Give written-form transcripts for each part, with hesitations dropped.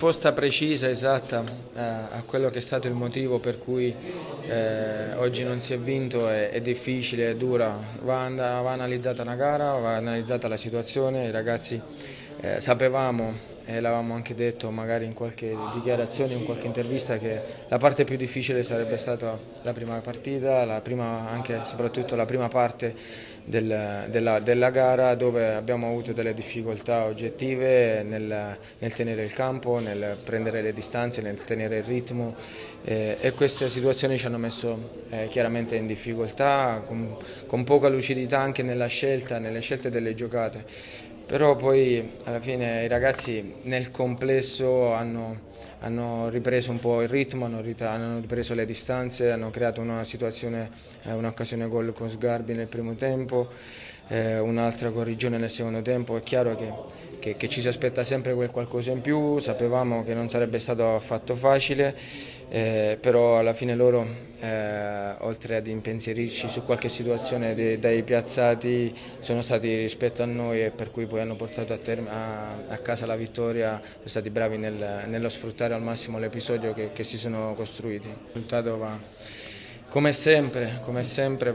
risposta precisa, esatta a quello che è stato il motivo per cui oggi non si è vinto è difficile, è dura, va analizzata una gara, va analizzata la situazione, i ragazzi sapevamo e l'avevamo anche detto magari in qualche dichiarazione, in qualche intervista, che la parte più difficile sarebbe stata la prima partita, anche soprattutto la prima parte della gara, dove abbiamo avuto delle difficoltà oggettive nel tenere il campo, nel prendere le distanze, nel tenere il ritmo e queste situazioni ci hanno messo chiaramente in difficoltà, con poca lucidità anche nelle scelte delle giocate. Però poi alla fine i ragazzi nel complesso hanno ripreso un po' il ritmo, hanno ripreso le distanze, hanno creato una situazione, un'occasione gol con Sgarbi nel primo tempo, un'altra con Rigione nel secondo tempo. È chiaro che ci si aspetta sempre quel qualcosa in più, sapevamo che non sarebbe stato affatto facile, però alla fine loro, oltre ad impensierirci su qualche situazione dai piazzati, sono stati rispetto a noi e per cui poi hanno portato a casa la vittoria. Sono stati bravi nello sfruttare al massimo l'episodio che si sono costruiti. Il risultato va, come sempre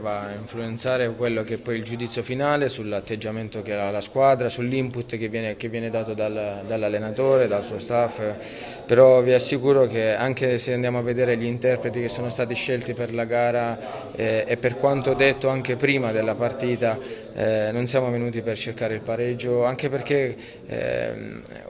va a influenzare quello che è poi il giudizio finale sull'atteggiamento che ha la squadra, sull'input che viene dato dall'allenatore, dal suo staff, però vi assicuro che anche se andiamo a vedere gli interpreti che sono stati scelti per la gara e per quanto detto anche prima della partita, non siamo venuti per cercare il pareggio, anche perché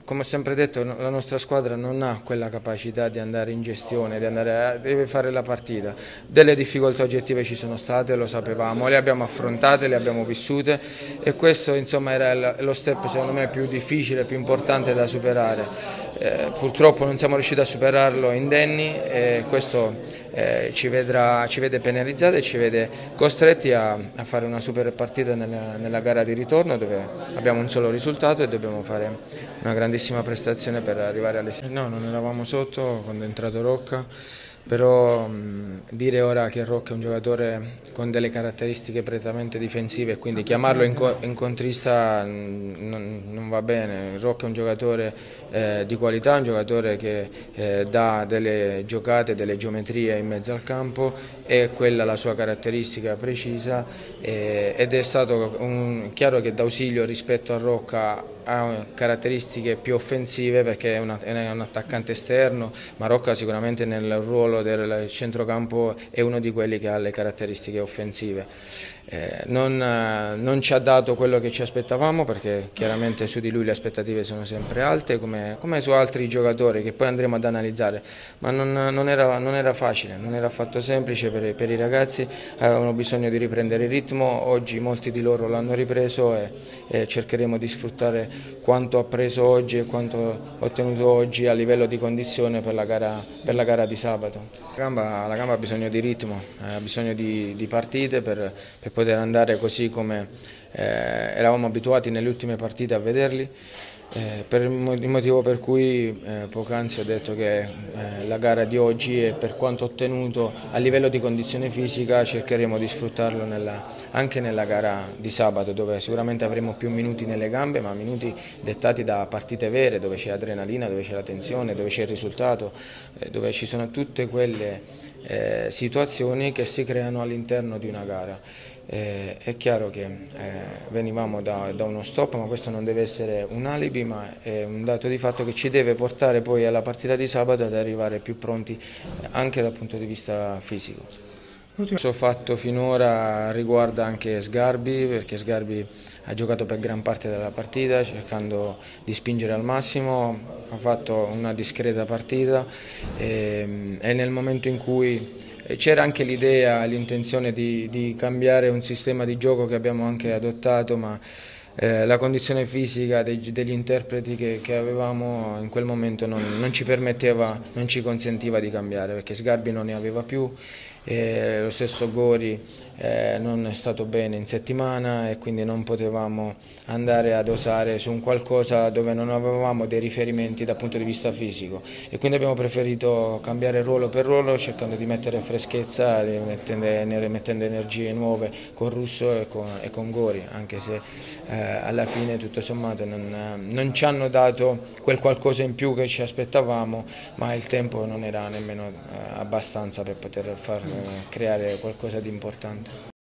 come ho sempre detto la nostra squadra non ha quella capacità di andare in gestione, deve fare la partita. Delle difficoltà oggettive ci sono state, lo sapevamo, le abbiamo affrontate, le abbiamo vissute e questo insomma era lo step secondo me più difficile, più importante da superare. Purtroppo non siamo riusciti a superarlo indenni e questo ci vede penalizzati e ci vede costretti a fare una super partita nella gara di ritorno, dove abbiamo un solo risultato e dobbiamo fare una grandissima prestazione per arrivare alle semifinali. No, non eravamo sotto quando è entrato Rocca, però dire ora che Rocca è un giocatore con delle caratteristiche prettamente difensive, quindi chiamarlo incontrista non va bene. Rocca è un giocatore di qualità, un giocatore che dà delle giocate, delle geometrie in mezzo al campo, è quella la sua caratteristica precisa ed è stato chiaro che d'ausilio rispetto a Rocca ha caratteristiche più offensive, perché è un attaccante esterno. Marocca sicuramente nel ruolo del centrocampo è uno di quelli che ha le caratteristiche offensive. Non ci ha dato quello che ci aspettavamo, perché chiaramente su di lui le aspettative sono sempre alte come su altri giocatori che poi andremo ad analizzare, ma non era facile, non era affatto semplice per i ragazzi, avevano bisogno di riprendere il ritmo, oggi molti di loro l'hanno ripreso e cercheremo di sfruttare quanto ha preso oggi e quanto ottenuto oggi a livello di condizione per la gara di sabato. La gamba ha bisogno di ritmo, ha bisogno di partite per poter andare così come eravamo abituati nelle ultime partite a vederli, per il motivo per cui poc'anzi ho detto che la gara di oggi e per quanto ottenuto a livello di condizione fisica cercheremo di sfruttarlo anche nella gara di sabato, dove sicuramente avremo più minuti nelle gambe, ma minuti dettati da partite vere, dove c'è adrenalina, dove c'è la tensione, dove c'è il risultato, dove ci sono tutte quelle situazioni che si creano all'interno di una gara. È chiaro che venivamo da uno stop, ma questo non deve essere un alibi, ma è un dato di fatto che ci deve portare poi alla partita di sabato ad arrivare più pronti anche dal punto di vista fisico. L'uso fatto finora riguarda anche Sgarbi, perché Sgarbi ha giocato per gran parte della partita cercando di spingere al massimo, ha fatto una discreta partita e nel momento in cui c'era anche l'idea, l'intenzione di cambiare un sistema di gioco che abbiamo anche adottato, ma la condizione fisica degli interpreti che avevamo in quel momento non ci permetteva, non ci consentiva di cambiare, perché Sgarbi non ne aveva più, lo stesso Gori non è stato bene in settimana e quindi non potevamo andare a dosare su un qualcosa dove non avevamo dei riferimenti dal punto di vista fisico, e quindi abbiamo preferito cambiare ruolo per ruolo, cercando di mettere freschezza, di mettendo energie nuove con Russo e con Gori, anche se alla fine tutto sommato non ci hanno dato quel qualcosa in più che ci aspettavamo, ma il tempo non era nemmeno abbastanza per poter far creare qualcosa di importante.